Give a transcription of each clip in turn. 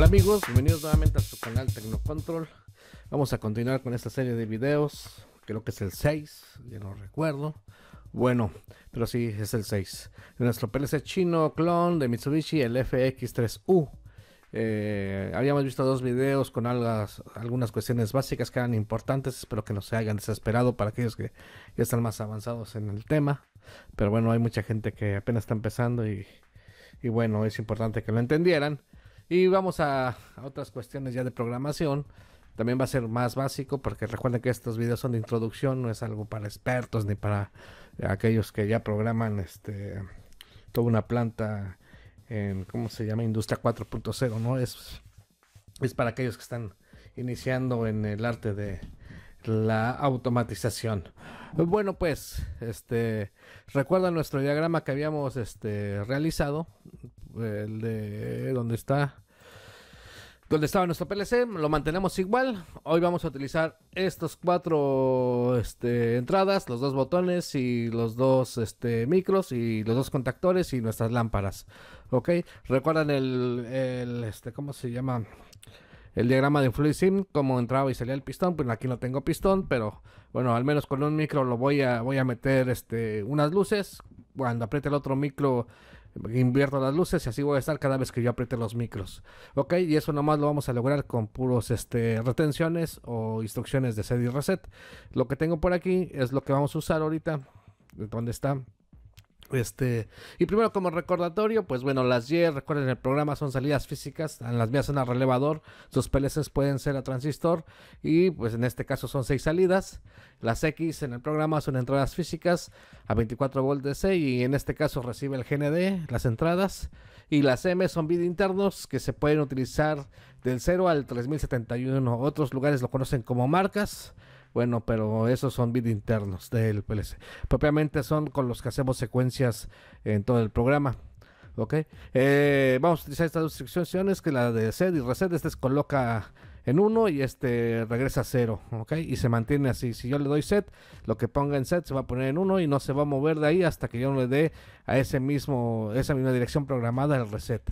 Hola amigos, bienvenidos nuevamente a su canal Tecnocontrol. Vamos a continuar con esta serie de videos. Creo que es el 6, ya no recuerdo. Bueno, pero sí, es el 6. De nuestro PLC chino clon de Mitsubishi, el FX3U. Habíamos visto dos videos con algunas cuestiones básicas que eran importantes. Espero que no se hayan desesperado para aquellos que ya están más avanzados en el tema. Pero bueno, hay mucha gente que apenas está empezando y bueno, es importante que lo entendieran. Y vamos a otras cuestiones ya de programación. También va a ser más básico, porque recuerden que estos videos son de introducción, no es algo para expertos ni para aquellos que ya programan toda una planta en, ¿cómo se llama? Industria 4.0, ¿no? Es para aquellos que están iniciando en el arte de la automatización. Bueno, pues recuerda nuestro diagrama que habíamos realizado, el de donde estaba nuestro PLC. Lo mantenemos igual. Hoy vamos a utilizar estos cuatro entradas, los dos botones y los dos micros y los dos contactores y nuestras lámparas. Ok, recuerdan el ¿cómo se llama? El diagrama de Fluid SIM, cómo entraba y salía el pistón. Pues aquí no tengo pistón, pero bueno, al menos con un micro lo voy a meter unas luces. Cuando apriete el otro micro invierto las luces, y así voy a estar cada vez que yo apriete los micros. Ok, y eso nomás lo vamos a lograr con puros retenciones o instrucciones de set y reset. Lo que tengo por aquí es lo que vamos a usar ahorita. ¿Dónde está? Y primero, como recordatorio, pues bueno, las Y, recuerden, el programa son salidas físicas, en las mías son a relevador, sus PLCs pueden ser a transistor, y pues en este caso son 6 salidas. Las X en el programa son entradas físicas a 24 volts DC, y en este caso recibe el GND, las entradas. Y las M son bits internos que se pueden utilizar del 0 al 3071, otros lugares lo conocen como marcas. Bueno, pero esos son bits internos del PLC. Propiamente son con los que hacemos secuencias en todo el programa. Ok, vamos a utilizar estas dos instrucciones, que la de set y reset. Este se coloca en 1 y regresa a 0. Ok, y se mantiene así. Si yo le doy set, lo que ponga en set se va a poner en 1 y no se va a mover de ahí hasta que yo no le dé a esa misma dirección programada el reset.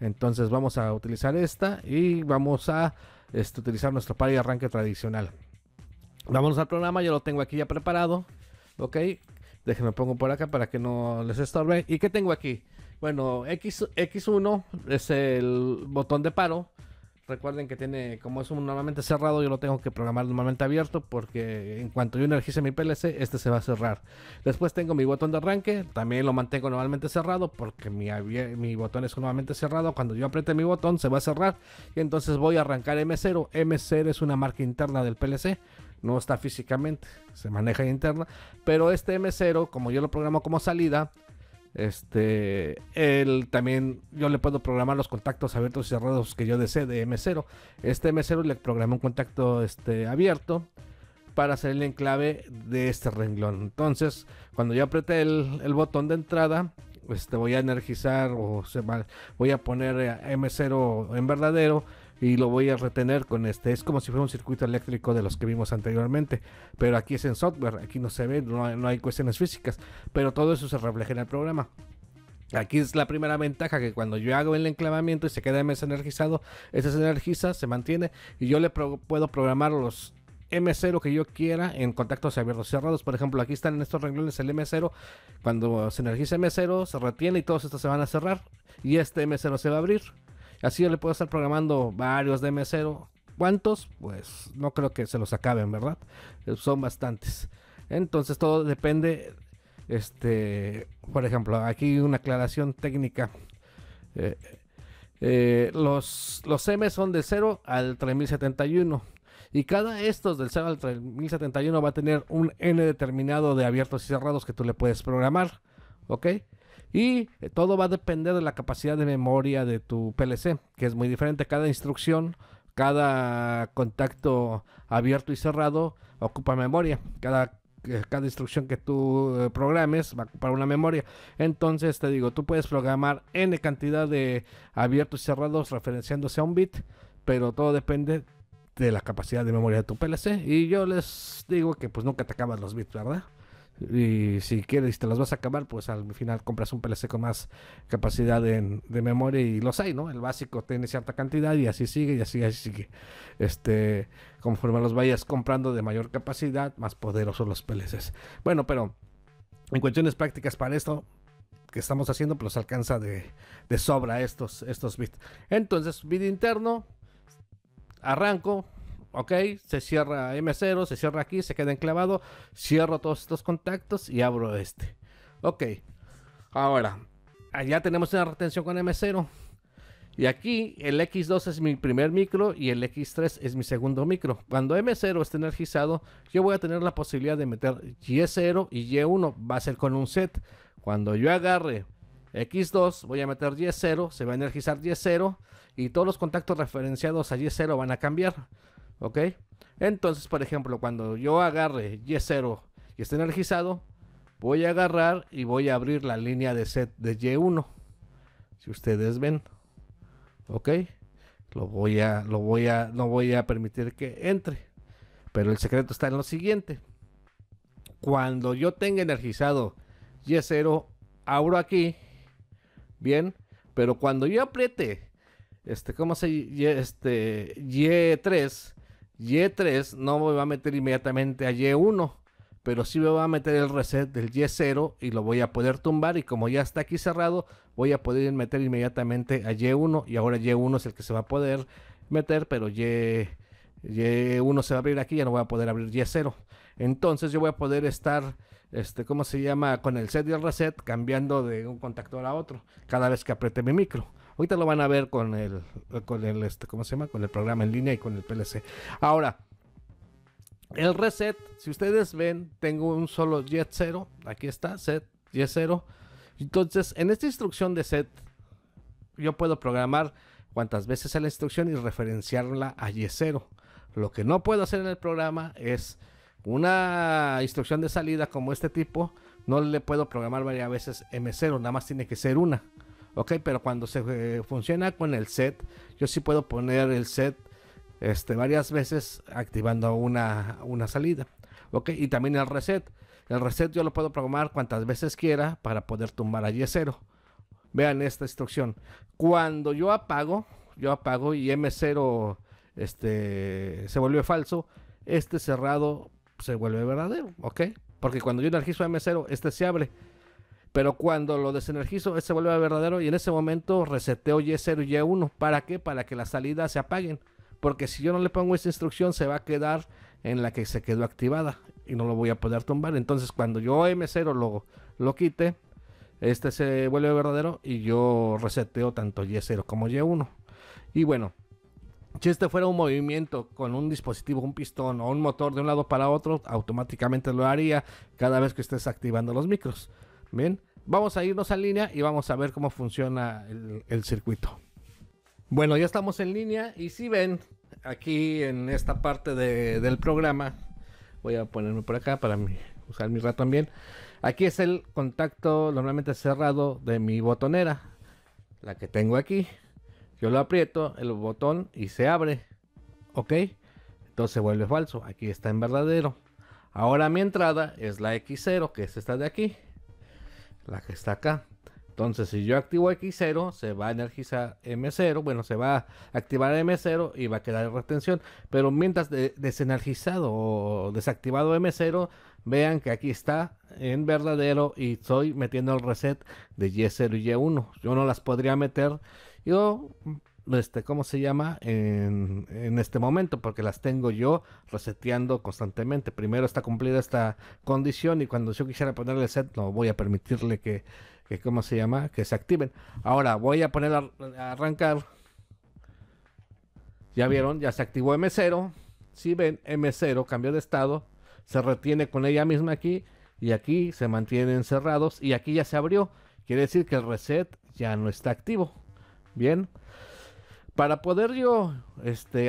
Entonces vamos a utilizar esta y vamos a utilizar nuestro par y arranque tradicional. Vámonos al programa, yo lo tengo aquí ya preparado. Ok, déjenme pongo por acá para que no les estorbe. ¿Y qué tengo aquí? Bueno, X1 es el botón de paro. Recuerden que tiene, como es un normalmente cerrado, yo lo tengo que programar normalmente abierto, porque en cuanto yo energice mi PLC, se va a cerrar. Después tengo mi botón de arranque, también lo mantengo normalmente cerrado, porque mi botón es normalmente cerrado. Cuando yo apriete mi botón se va a cerrar, y entonces voy a arrancar M0. M0 es una marca interna del PLC. No está físicamente, se maneja interna, pero este M0, como yo lo programo como salida, también yo le puedo programar los contactos abiertos y cerrados que yo desee de M0. Este M0 le programé un contacto abierto para hacer el enclave de este renglón. Entonces, cuando yo apriete el botón de entrada, voy a energizar voy a poner M0 en verdadero y lo voy a retener con es como si fuera un circuito eléctrico de los que vimos anteriormente, pero aquí es en software, aquí no se ve, no hay cuestiones físicas, pero todo eso se refleja en el programa. Aquí es la primera ventaja, que cuando yo hago el enclavamiento y se queda MS energizado, ese se energiza, se mantiene, y yo le puedo programar los M0 que yo quiera en contactos abiertos cerrados. Por ejemplo, aquí están en estos renglones el M0. Cuando se energiza M0 se retiene y todos estos se van a cerrar, y este M0 se va a abrir. Así yo le puedo estar programando varios de M0. ¿Cuántos? Pues no creo que se los acaben, ¿verdad? Son bastantes. Entonces todo depende. Por ejemplo, aquí una aclaración técnica. Los M son del 0 al 3071. Y cada estos del 0 al 3071 va a tener un N determinado de abiertos y cerrados que tú le puedes programar. ¿Ok? Y todo va a depender de la capacidad de memoria de tu PLC, que es muy diferente. Cada instrucción, cada contacto abierto y cerrado ocupa memoria. Cada instrucción que tú programes va a ocupar una memoria. Entonces te digo, tú puedes programar N cantidad de abiertos y cerrados referenciándose a un bit, pero todo depende de la capacidad de memoria de tu PLC. Y yo les digo que pues nunca te acabas los bits, ¿verdad? Y si quieres, te las vas a acabar, pues al final compras un PLC con más capacidad de memoria, y los hay, ¿no? El básico tiene cierta cantidad y así sigue, y así, sigue. Conforme los vayas comprando de mayor capacidad, más poderosos los PLCs. Bueno, pero en cuestiones prácticas para esto que estamos haciendo, pues alcanza de sobra estos bits. Entonces, bit interno, arranco. Ok, se cierra M0, se cierra aquí, se queda enclavado, cierro todos estos contactos y abro este. Ok, ahora, allá tenemos una retención con M0. Y aquí el X2 es mi primer micro y el X3 es mi segundo micro. Cuando M0 esté energizado, yo voy a tener la posibilidad de meter Y0 y Y1, va a ser con un set. Cuando yo agarre X2, voy a meter Y0, se va a energizar Y0 y todos los contactos referenciados a Y0 van a cambiar. Ok, entonces, por ejemplo, cuando yo agarre Y0 y esté energizado, voy a agarrar y voy a abrir la línea de set de Y1. Si ustedes ven, ok, no voy a permitir que entre, pero el secreto está en lo siguiente: cuando yo tenga energizado Y0, abro aquí, bien, pero cuando yo apriete Y3. Y3 no me va a meter inmediatamente a Y1, pero sí me va a meter el reset del Y0 y lo voy a poder tumbar, y como ya está aquí cerrado, voy a poder meter inmediatamente a Y1, y ahora Y1 es el que se va a poder meter, pero Y1 se va a abrir aquí, ya no voy a poder abrir Y0. Entonces yo voy a poder estar, con el set y el reset, cambiando de un contactor a otro cada vez que apriete mi micro. Ahorita lo van a ver con el programa en línea y con el PLC. Ahora, el reset, si ustedes ven, tengo un solo Y0. Aquí está, set Y0. Entonces, en esta instrucción de set, yo puedo programar cuantas veces sea la instrucción y referenciarla a Y0. Lo que no puedo hacer en el programa es una instrucción de salida como este tipo. No le puedo programar varias veces M0, nada más tiene que ser una. Ok, pero cuando se funciona con el set, yo sí puedo poner el set varias veces activando una salida. Ok, y también el reset. El reset yo lo puedo programar cuantas veces quiera para poder tumbar a Y0. Vean esta instrucción. Cuando yo apago y M0 se vuelve falso, este cerrado se vuelve verdadero. Ok, porque cuando yo energizo a M0, este se abre. Pero cuando lo desenergizo, se vuelve verdadero, y en ese momento reseteo Y0 y Y1. ¿Para qué? Para que las salidas se apaguen. Porque si yo no le pongo esta instrucción, se va a quedar en la que se quedó activada y no lo voy a poder tumbar. Entonces, cuando yo M0 lo quite, se vuelve verdadero y yo reseteo tanto Y0 como Y1. Y bueno, si este fuera un movimiento con un dispositivo, un pistón o un motor de un lado para otro, automáticamente lo haría cada vez que estés activando los micros. Bien, vamos a irnos a línea y vamos a ver cómo funciona el circuito. Bueno, ya estamos en línea, y si ven aquí en esta parte del programa, voy a ponerme por acá para usar mi ratón bien. Aquí es el contacto normalmente cerrado de mi botonera, la que tengo aquí. Yo lo aprieto el botón y se abre. Ok, entonces se vuelve falso, aquí está en verdadero. Ahora mi entrada es la X0, que es esta de aquí, la que está acá. Entonces, si yo activo X0, se va a energizar M0, bueno, se va a activar M0 y va a quedar en retención. Pero mientras desenergizado o desactivado M0, vean que aquí está en verdadero y estoy metiendo el reset de Y0 y Y1. Yo no las podría meter, en este momento, porque las tengo yo reseteando constantemente. Primero está cumplida esta condición, y cuando yo quisiera ponerle set, no voy a permitirle que se activen. Ahora voy a poner a arrancar. Ya vieron, ya se activó M0. Si ven, M0 cambió de estado, se retiene con ella misma aquí, y aquí se mantienen cerrados, y aquí ya se abrió. Quiere decir que el reset ya no está activo. Bien. Para poder yo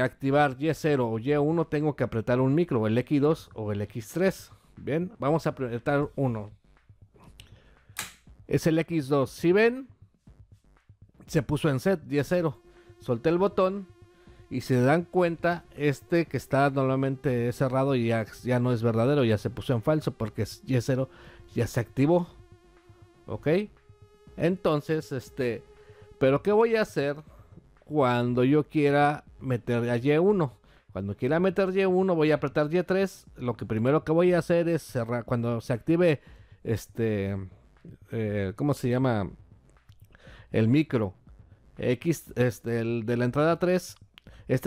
activar Y0 o Y1, tengo que apretar un micro, el X2 o el X3. Bien, vamos a apretar uno. Es el X2. Si ven, se puso en set Y0. Solté el botón y se dan cuenta este que está normalmente cerrado y ya no es verdadero, ya se puso en falso porque Y0 ya se activó, ok. Entonces pero ¿qué voy a hacer cuando yo quiera meter a Y1? Cuando quiera meter Y1 voy a apretar Y3. Lo que primero que voy a hacer es cerrar. Cuando se active ¿cómo se llama? El micro X, el de la entrada 3,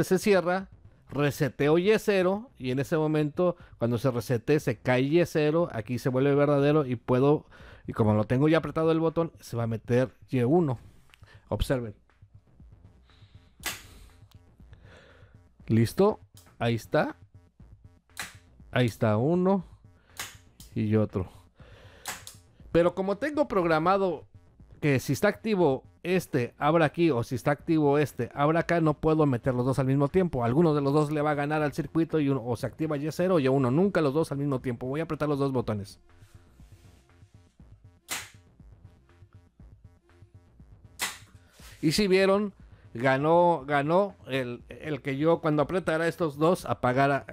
se cierra, reseteo Y0, y en ese momento cuando se resete se cae Y0, aquí se vuelve verdadero y puedo, y como lo tengo ya apretado el botón, se va a meter Y1. Observen. Listo, ahí está. Ahí está uno y otro. Pero como tengo programado que si está activo abra aquí, o si está activo abra acá, no puedo meter los dos al mismo tiempo. Alguno de los dos le va a ganar al circuito y uno, o se activa Y0 o Y1, nunca los dos al mismo tiempo. Voy a apretar los dos botones. Y si vieron, ganó el que yo cuando apretara estos dos, apagara,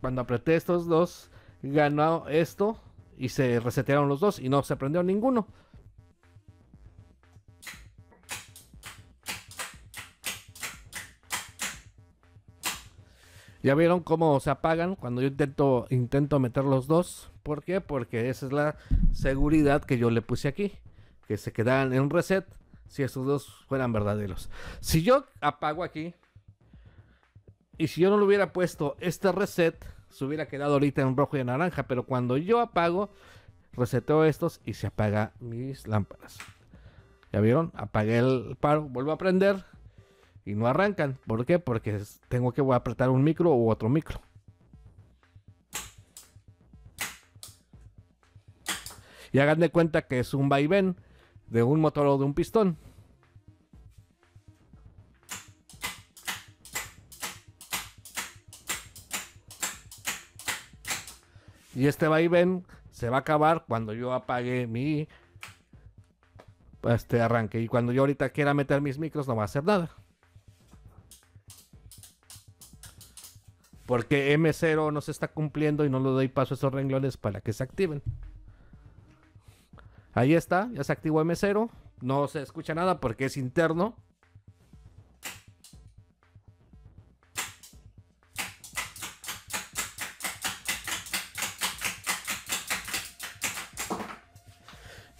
cuando apreté estos dos, ganó esto y se resetearon los dos y no se prendió ninguno. Ya vieron cómo se apagan cuando yo intento meter los dos. ¿Por qué? Porque esa es la seguridad que yo le puse aquí, que se quedan en un reset si estos dos fueran verdaderos. Si yo apago aquí y si yo no le hubiera puesto reset, se hubiera quedado ahorita en rojo y en naranja, pero cuando yo apago, reseteo estos y se apagan mis lámparas. ¿Ya vieron? Apagué el paro, vuelvo a prender y no arrancan. ¿Por qué? Porque tengo que apretar un micro u otro micro. Y hagan de cuenta que es un vaivén de un motor o de un pistón. Y vaivén se va a acabar cuando yo apague mi arranque. Y cuando yo ahorita quiera meter mis micros no va a hacer nada, porque M0 no se está cumpliendo y no le doy paso a esos renglones para que se activen. Ahí está, ya se activó M0. No se escucha nada porque es interno.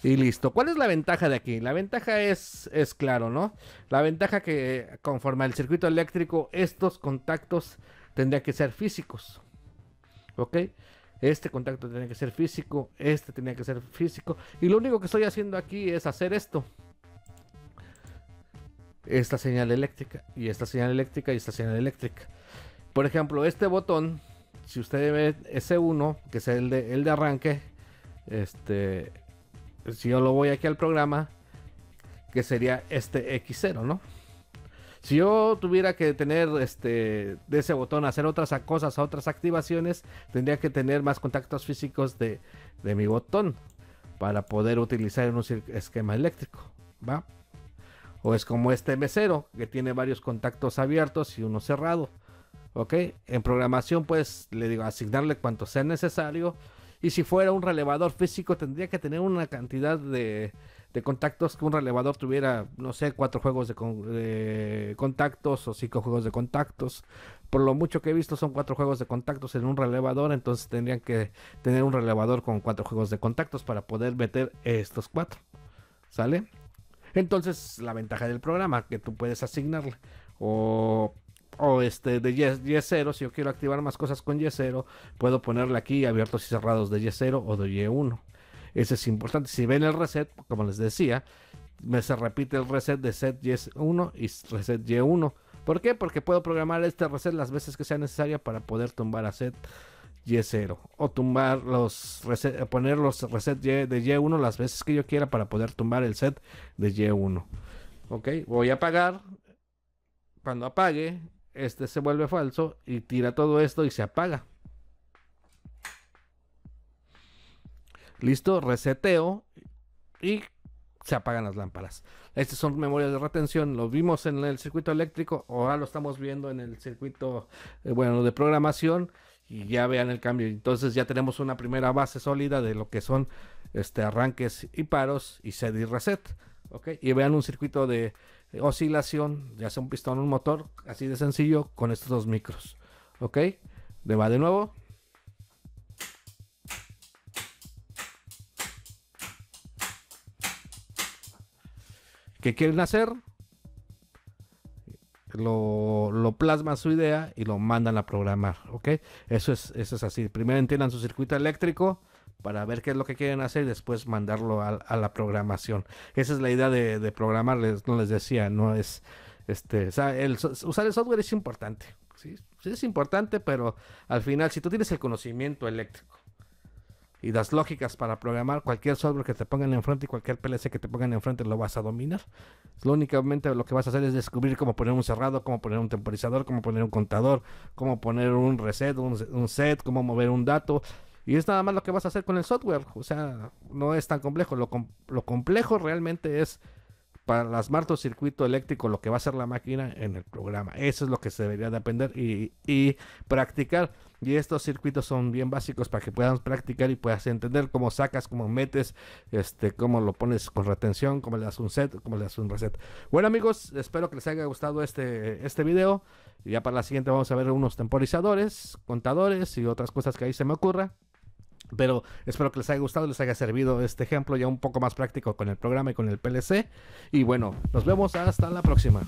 Y listo. ¿Cuál es la ventaja de aquí? La ventaja es claro, ¿no? La ventaja que conforme al circuito eléctrico, estos contactos tendría que ser físicos, ok. Este contacto tenía que ser físico, este tenía que ser físico, y lo único que estoy haciendo aquí es hacer esto, esta señal eléctrica y esta señal eléctrica y esta señal eléctrica. Por ejemplo, este botón, si ustedes ven S1, que es el de arranque, si yo lo voy aquí al programa, que sería X0, ¿no? Si yo tuviera que tener de ese botón hacer otras cosas, otras activaciones, tendría que tener más contactos físicos de mi botón para poder utilizar en un esquema eléctrico, ¿va? O es como M0, que tiene varios contactos abiertos y uno cerrado, ¿ok? En programación, pues, le digo, asignarle cuanto sea necesario. Y si fuera un relevador físico, tendría que tener una cantidad de contactos que un relevador tuviera, no sé, 4 juegos de contactos o 5 juegos de contactos. Por lo mucho que he visto son 4 juegos de contactos en un relevador, entonces tendrían que tener un relevador con 4 juegos de contactos para poder meter estos 4, ¿sale? Entonces, la ventaja del programa, que tú puedes asignarle, o de Y0, si yo quiero activar más cosas con Y0, puedo ponerle aquí abiertos y cerrados de Y0 o de Y1. Eso es importante. Si ven el reset, como les decía, se repite el reset de set Y1 y reset Y1. ¿Por qué? Porque puedo programar reset las veces que sea necesaria para poder tumbar a set Y0, o tumbar poner los reset de Y1 las veces que yo quiera para poder tumbar el set de Y1. Ok, voy a apagar. Cuando apague, se vuelve falso y tira todo esto y se apaga. Listo, reseteo y se apagan las lámparas. Estas son memorias de retención, lo vimos en el circuito eléctrico, ahora lo estamos viendo en el circuito, bueno, de programación, y ya vean el cambio. Entonces ya tenemos una primera base sólida de lo que son arranques y paros y set y reset, ¿ok? Y vean un circuito de oscilación, ya sea un pistón o un motor, así de sencillo, con estos dos micros, ¿ok? Le va de nuevo. ¿Qué quieren hacer? Lo plasman su idea y lo mandan a programar, ¿ok? Eso es así. Primero entiendan su circuito eléctrico para ver qué es lo que quieren hacer y después mandarlo a la programación. Esa es la idea de programar, no les decía, no es... o sea, usar el software es importante, ¿sí? Sí es importante, pero al final, si tú tienes el conocimiento eléctrico y las lógicas para programar, cualquier software que te pongan enfrente y cualquier PLC que te pongan enfrente lo vas a dominar. Lo únicamente lo que vas a hacer es descubrir cómo poner un cerrado, cómo poner un temporizador, cómo poner un contador, cómo poner un reset, un set, cómo mover un dato. Y es nada más lo que vas a hacer con el software. O sea, no es tan complejo. Lo complejo realmente es para plasmar tu circuito eléctrico, lo que va a hacer la máquina en el programa. Eso es lo que se debería de aprender y practicar. Y estos circuitos son bien básicos para que puedas practicar y puedas entender cómo sacas, cómo metes, cómo lo pones con retención, cómo le das un set, cómo le das un reset. Bueno, amigos, espero que les haya gustado este video. Y ya para la siguiente vamos a ver unos temporizadores, contadores y otras cosas que ahí se me ocurra. Pero espero que les haya gustado, les haya servido este ejemplo ya un poco más práctico con el programa y con el PLC. Y bueno, nos vemos hasta la próxima.